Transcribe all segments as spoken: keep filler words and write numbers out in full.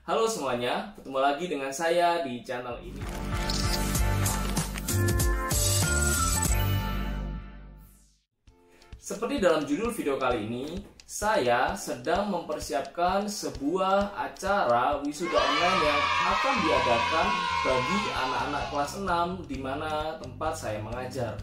Halo semuanya, ketemu lagi dengan saya di channel ini. Seperti dalam judul video kali ini, saya sedang mempersiapkan sebuah acara wisuda online yang akan diadakan bagi anak-anak kelas enam di mana tempat saya mengajar.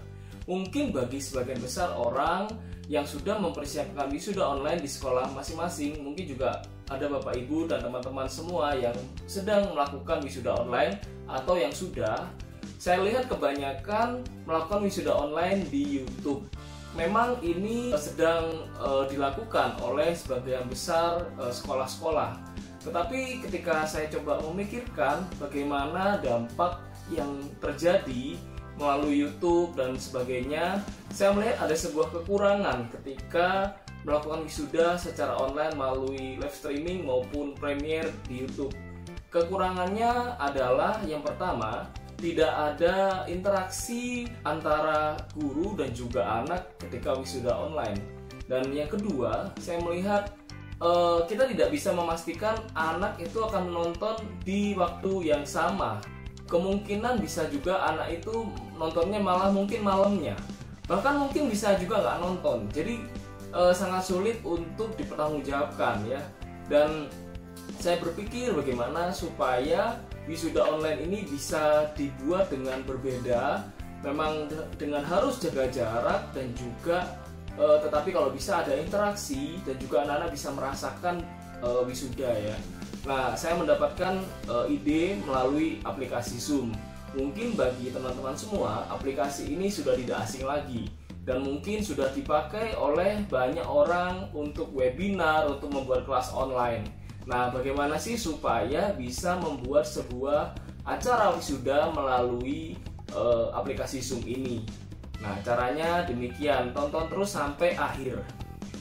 Mungkin bagi sebagian besar orang yang sudah mempersiapkan wisuda online di sekolah masing-masing, mungkin juga ada bapak ibu dan teman-teman semua yang sedang melakukan wisuda online atau yang sudah. Saya lihat kebanyakan melakukan wisuda online di YouTube. Memang ini sedang e, dilakukan oleh sebagian besar sekolah-sekolah. Tetapi ketika saya coba memikirkan bagaimana dampak yang terjadi melalui YouTube dan sebagainya, saya melihat ada sebuah kekurangan ketika melakukan wisuda secara online melalui live streaming maupun premiere di YouTube. Kekurangannya adalah yang pertama, tidak ada interaksi antara guru dan juga anak ketika wisuda online. Dan yang kedua, saya melihat eh, kita tidak bisa memastikan anak itu akan menonton di waktu yang sama. Kemungkinan bisa juga anak itu nontonnya malah mungkin malamnya, bahkan mungkin bisa juga nggak nonton. Jadi e, sangat sulit untuk dipertanggungjawabkan ya. Dan saya berpikir bagaimana supaya wisuda online ini bisa dibuat dengan berbeda, memang de dengan harus jaga jarak dan juga e, tetapi kalau bisa ada interaksi dan juga anak-anak bisa merasakan e, wisuda ya. Nah, saya mendapatkan uh, ide melalui aplikasi Zoom. Mungkin bagi teman-teman semua, aplikasi ini sudah tidak asing lagi. Dan mungkin sudah dipakai oleh banyak orang untuk webinar, untuk membuat kelas online. Nah, bagaimana sih supaya bisa membuat sebuah acara wisuda melalui uh, aplikasi Zoom ini? Nah, caranya demikian. Tonton terus sampai akhir.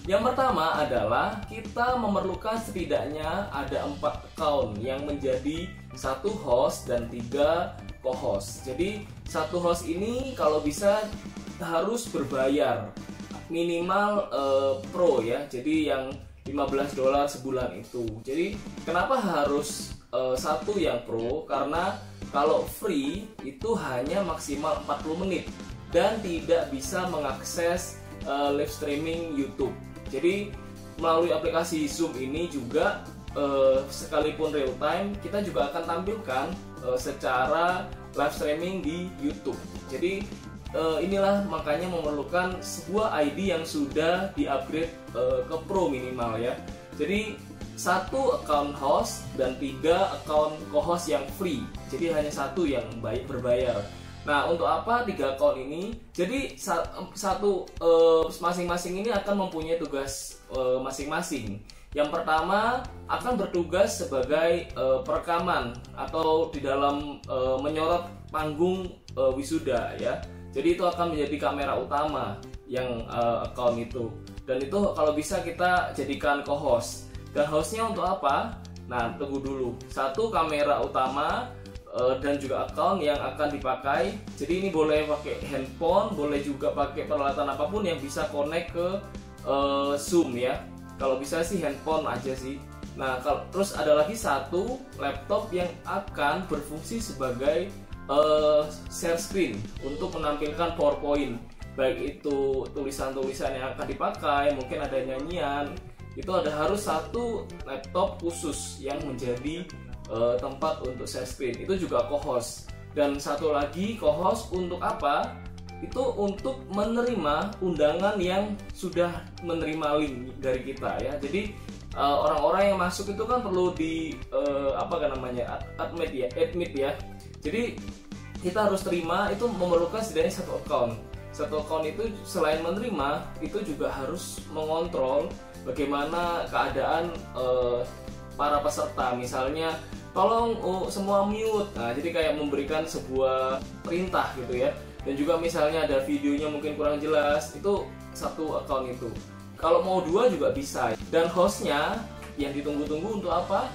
Yang pertama adalah kita memerlukan setidaknya ada empat account yang menjadi satu host dan tiga co-host. Jadi satu host ini kalau bisa harus berbayar minimal eh, pro ya. Jadi yang lima belas dolar sebulan itu. Jadi kenapa harus eh, satu yang pro? Karena kalau free itu hanya maksimal empat puluh menit dan tidak bisa mengakses eh, live streaming YouTube. Jadi melalui aplikasi Zoom ini juga eh, sekalipun real time, kita juga akan tampilkan eh, secara live streaming di YouTube. Jadi eh, inilah makanya memerlukan sebuah I D yang sudah di-upgrade eh, ke Pro minimal ya. Jadi satu account host dan tiga account co-host yang free. Jadi hanya satu yang baik berbayar. Nah, untuk apa tiga account ini? Jadi satu masing-masing eh, ini akan mempunyai tugas masing-masing. eh, Yang pertama akan bertugas sebagai eh, perekaman atau di dalam eh, menyorot panggung eh, wisuda ya. Jadi itu akan menjadi kamera utama yang eh, account itu. Dan itu kalau bisa kita jadikan co-host. Dan hostnya untuk apa? Nah, tunggu dulu. Satu kamera utama dan juga account yang akan dipakai. Jadi ini boleh pakai handphone, boleh juga pakai peralatan apapun yang bisa connect ke uh, Zoom ya. Kalau bisa sih handphone aja sih. Nah, kalau terus ada lagi satu laptop yang akan berfungsi sebagai uh, share screen untuk menampilkan PowerPoint. Baik itu tulisan-tulisan yang akan dipakai, mungkin ada nyanyian. Itu ada harus satu laptop khusus yang menjadi tempat untuk share screen. Itu juga co-host. Dan satu lagi co-host untuk apa? Itu untuk menerima undangan yang sudah menerima link dari kita ya. Jadi orang-orang yang masuk itu kan perlu di apa kan namanya admit ya, admit ya. Jadi kita harus terima, itu memerlukan setidaknya satu account. Satu account itu selain menerima, itu juga harus mengontrol bagaimana keadaan eh, para peserta, misalnya tolong oh, semua mute. Nah, jadi kayak memberikan sebuah perintah gitu ya. Dan juga misalnya ada videonya mungkin kurang jelas, itu satu account itu. Kalau mau dua juga bisa. Dan hostnya yang ditunggu-tunggu untuk apa?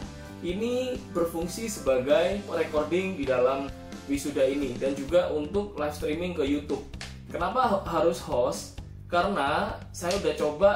Ini berfungsi sebagai recording di dalam wisuda ini dan juga untuk live streaming ke YouTube. Kenapa harus host? Karena saya udah coba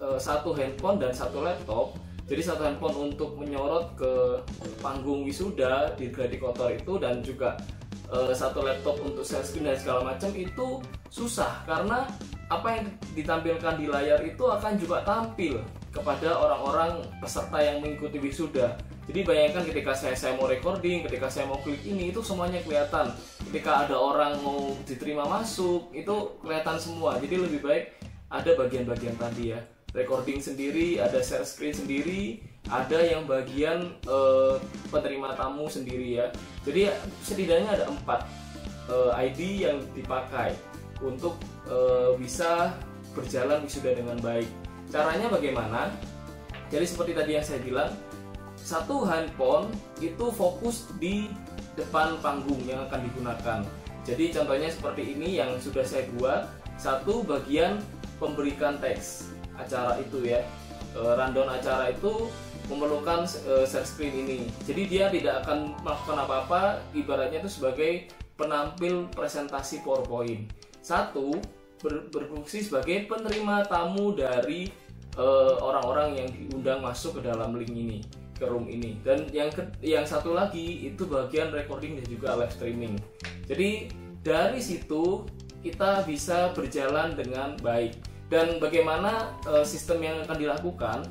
uh, satu handphone dan satu laptop. Jadi satu handphone untuk menyorot ke panggung wisuda di gladi kotor itu, dan juga e, satu laptop untuk screen dan segala macam itu susah, karena apa yang ditampilkan di layar itu akan juga tampil kepada orang-orang peserta yang mengikuti wisuda. Jadi bayangkan ketika saya, saya mau recording, ketika saya mau klik ini, itu semuanya kelihatan. Ketika ada orang mau diterima masuk, itu kelihatan semua. Jadi lebih baik ada bagian-bagian tadi ya. Recording sendiri, ada share screen sendiri, ada yang bagian e, penerima tamu sendiri ya. Jadi setidaknya ada empat e, I D yang dipakai untuk e, bisa berjalan wisuda dengan baik. Caranya bagaimana? Jadi seperti tadi yang saya bilang, satu handphone itu fokus di depan panggung yang akan digunakan. Jadi contohnya seperti ini yang sudah saya buat, satu bagian pemberikan teks acara itu ya. E, rundown acara itu memerlukan e, share screen ini. Jadi dia tidak akan melakukan apa-apa, ibaratnya itu sebagai penampil presentasi PowerPoint. Satu ber, berfungsi sebagai penerima tamu dari orang-orang e, yang diundang masuk ke dalam link ini, ke room ini. Dan yang ke, yang satu lagi itu bagian recording dan juga live streaming. Jadi dari situ kita bisa berjalan dengan baik. Dan bagaimana e, sistem yang akan dilakukan?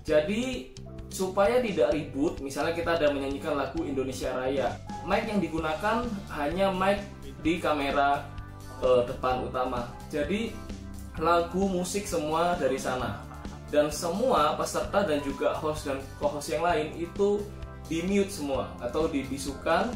Jadi supaya tidak ribut, misalnya kita ada menyanyikan lagu Indonesia Raya, mic yang digunakan hanya mic di kamera e, depan utama. Jadi lagu, musik semua dari sana. Dan semua peserta dan juga host dan co-host yang lain itu di mute semua atau dibisukan.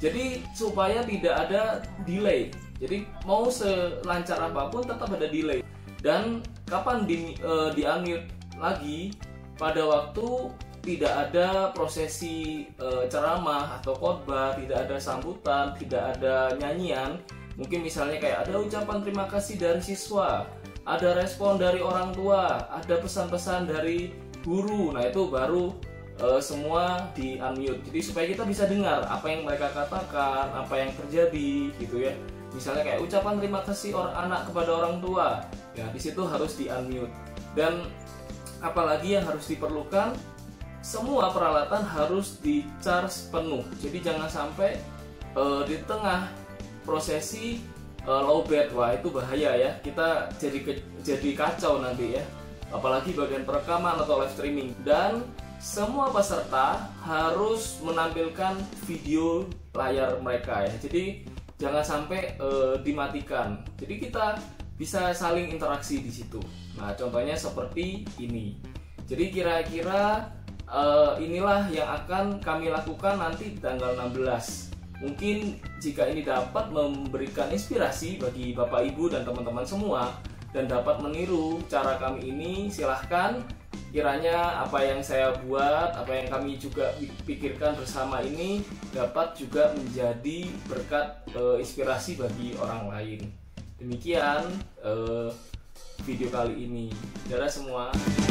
Jadi supaya tidak ada delay. Jadi mau selancar apapun tetap ada delay. Dan kapan di, uh, di unmute lagi? Pada waktu tidak ada prosesi uh, ceramah atau khotbah, tidak ada sambutan, tidak ada nyanyian. Mungkin misalnya kayak ada ucapan terima kasih dari siswa, ada respon dari orang tua, ada pesan-pesan dari guru. Nah itu baru uh, semua di unmute. Jadi supaya kita bisa dengar apa yang mereka katakan, apa yang terjadi gitu ya. Misalnya kayak ucapan terima kasih orang anak kepada orang tua, ya di situ harus di unmute. Dan apalagi yang harus diperlukan, semua peralatan harus di charge penuh. Jadi jangan sampai uh, di tengah prosesi uh, lowbat, wah itu bahaya ya, kita jadi ke, jadi kacau nanti ya. Apalagi bagian perekaman atau live streaming. Dan semua peserta harus menampilkan video layar mereka ya. Jadi jangan sampai e, dimatikan. Jadi kita bisa saling interaksi di situ. Nah, contohnya seperti ini. Jadi kira-kira e, inilah yang akan kami lakukan nanti tanggal enam belas. Mungkin jika ini dapat memberikan inspirasi bagi Bapak Ibu dan teman-teman semua dan dapat meniru cara kami ini, silahkan kiranya apa yang saya buat, apa yang kami juga pikirkan bersama ini dapat juga menjadi berkat e, inspirasi bagi orang lain. Demikian e, video kali ini. Dadah semua.